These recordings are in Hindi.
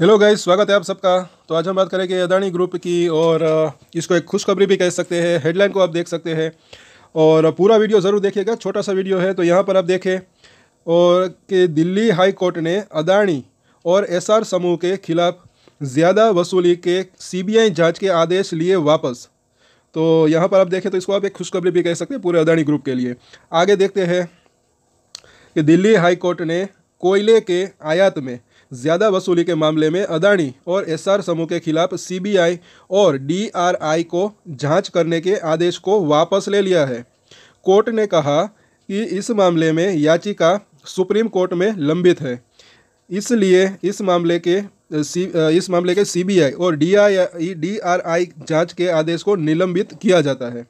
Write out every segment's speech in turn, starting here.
हेलो गाइस, स्वागत है आप सबका। तो आज हम बात करेंगे अदानी ग्रुप की, और इसको एक खुशखबरी भी कह सकते हैं। हेडलाइन को आप देख सकते हैं और पूरा वीडियो ज़रूर देखिएगा, छोटा सा वीडियो है। तो यहाँ पर आप देखें और कि दिल्ली हाई कोर्ट ने अदानी और एसआर समूह के खिलाफ ज़्यादा वसूली के सीबीआई जांच के आदेश लिए वापस। तो यहाँ पर आप देखें तो इसको आप एक खुशखबरी भी कह सकते हैं पूरे अदानी ग्रुप के लिए। आगे देखते हैं कि दिल्ली हाई कोर्ट ने कोयले के आयात में ज़्यादा वसूली के मामले में अदानी और एसआर समूह के खिलाफ सीबीआई और डीआरआई को जांच करने के आदेश को वापस ले लिया है। कोर्ट ने कहा कि इस मामले में याचिका सुप्रीम कोर्ट में लंबित है, इसलिए इस मामले के सीबीआई और डीआरआई जांच के आदेश को निलंबित किया जाता है।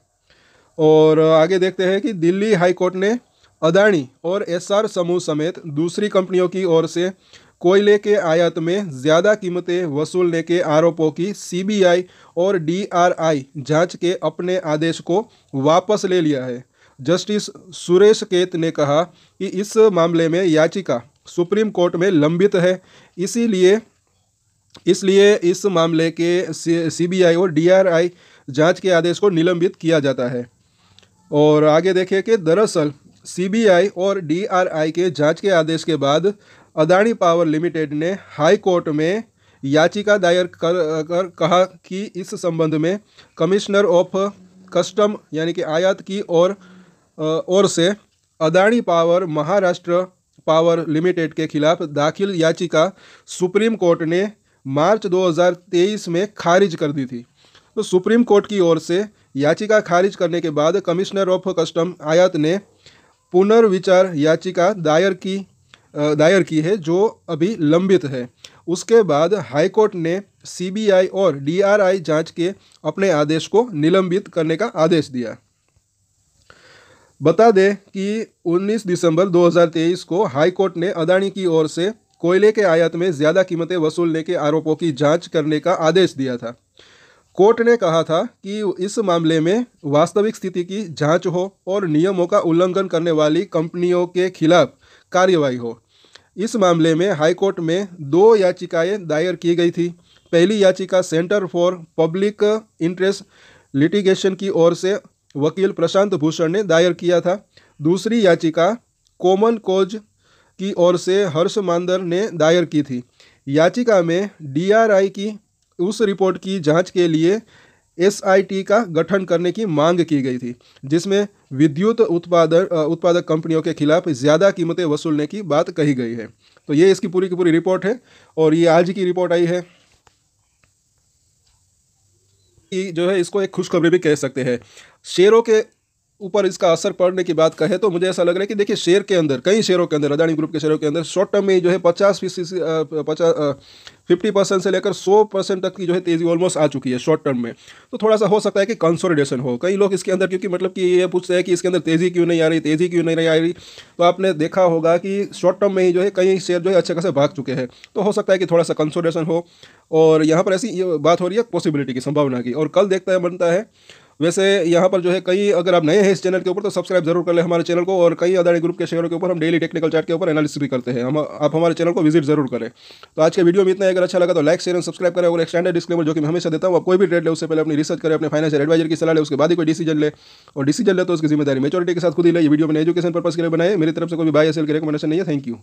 और आगे देखते हैं कि दिल्ली हाई कोर्ट ने अदानी और एसआर समूह समेत दूसरी कंपनियों की ओर से कोयले के आयात में ज़्यादा कीमतें वसूलने के आरोपों की सीबीआई और डीआरआई जांच के अपने आदेश को वापस ले लिया है। जस्टिस सुरेश कैत ने कहा कि इस मामले में याचिका सुप्रीम कोर्ट में लंबित है, इसलिए इस मामले के सीबीआई और डीआरआई जांच के आदेश को निलंबित किया जाता है। और आगे देखें कि दरअसल सीबीआई और डीआरआई के जांच के आदेश के बाद अदानी पावर लिमिटेड ने हाई कोर्ट में याचिका दायर कर कहा कि इस संबंध में कमिश्नर ऑफ कस्टम यानी कि आयात की ओर से Adani power Maharashtra power limited के खिलाफ दाखिल याचिका सुप्रीम कोर्ट ने मार्च 2023 में खारिज कर दी थी। तो सुप्रीम कोर्ट की ओर से याचिका खारिज करने के बाद कमिश्नर ऑफ कस्टम आयात ने पुनर्विचार याचिका दायर की है, जो अभी लंबित है। उसके बाद हाई कोर्ट ने सीबीआई और डीआरआई जांच के अपने आदेश को निलंबित करने का आदेश दिया। बता दें कि 19 दिसंबर 2023 को हाई कोर्ट ने अदानी की ओर से कोयले के आयात में ज़्यादा कीमतें वसूलने के आरोपों की जांच करने का आदेश दिया था। कोर्ट ने कहा था कि इस मामले में वास्तविक स्थिति की जांच हो और नियमों का उल्लंघन करने वाली कंपनियों के खिलाफ कार्रवाई हो। इस मामले में हाई कोर्ट में 2 याचिकाएं दायर की गई थी। पहली याचिका centre for public interest litigation की ओर से वकील प्रशांत भूषण ने दायर किया था। दूसरी याचिका कॉमन कॉज की ओर से हर्ष मांदर ने दायर की थी। याचिका में डीआरआई की उस रिपोर्ट की जांच के लिए एसआईटी का गठन करने की मांग की गई थी, जिसमें विद्युत उत्पादक कंपनियों के खिलाफ ज़्यादा कीमतें वसूलने की बात कही गई है। तो ये इसकी पूरी की पूरी रिपोर्ट है, और ये आज की रिपोर्ट आई है कि जो है इसको एक खुशखबरी भी कह सकते हैं। शेयरों के ऊपर इसका असर पड़ने की बात कहे तो मुझे ऐसा लग रहा है कि देखिए, शेयर के अंदर, कई शेयरों के अंदर, अदानी ग्रुप के शेयरों के अंदर शॉर्ट टर्म में जो है 50% से लेकर 100% तक की जो है तेज़ी ऑलमोस्ट आ चुकी है शॉर्ट टर्म में। तो थोड़ा सा हो सकता है कि कंसोलिडेशन हो। कई लोग इसके अंदर, क्योंकि मतलब कि ये पूछते हैं कि इसके अंदर तेज़ी क्यों नहीं आ रही। तो आपने देखा होगा कि शॉर्ट टर्म में ही जो है कई शेयर जो है अच्छे खासे भाग चुके हैं। तो हो सकता है कि थोड़ा सा कंसोलिडेशन हो, और यहाँ पर ऐसी बात हो रही है पॉसिबिलिटी की, संभावना की। और कल देखता है बनता है। वैसे यहाँ पर जो है कई, अगर आप नए हैं इस चैनल के ऊपर तो सब्सक्राइब जरूर कर लें हमारे चैनल को, और कई अदानी ग्रुप के शेयरों के ऊपर हम डेली टेक्निकल चार्ट के ऊपर एनालिसिस भी करते हैं। आप हमारे चैनल को विजिट जरूर करें। तो आज के वीडियो में इतना है। अगर अच्छा लगा तो लाइक, शेयर और सब्सक्राइब करें। और एक स्टैंडर्ड डिस्क्लेमर जो कि मैं हमेशा देता हूँ, आप कोई भी ट्रेड ले उससे पहले अपनी रिसर्च करें, अपने फाइनेंशियल एडवाइजर की सलाह ले, उसके बाद ही कोई डिसीजन ले, और डिसीजन ले तो उसकी जिम्मेदारी मैच्योरिटी के साथ खुद ही ले। ये वीडियो मैंने एजुकेशन पर्पस के लिए बनाए, मेरी तरफ से कोई बाय या सेल की रिकमेंडेशन नहीं है। Thank you.